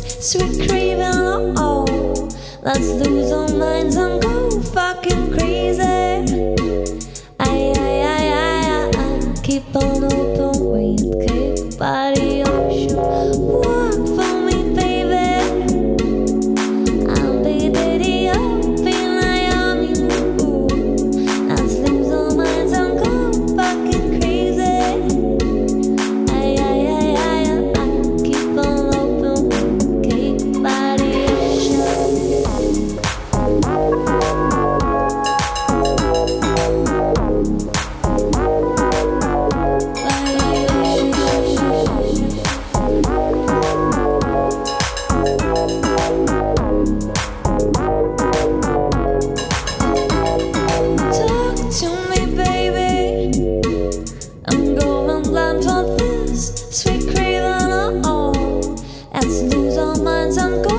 this sweet craving, oh, let's lose our minds and go fucking crazy. I keep on open with cake body ocean. Work for me, baby. I'll be daddy up in Miami. Let's lose our minds and go fucking crazy. I keep on open with cake body ocean. Let's lose our minds and go.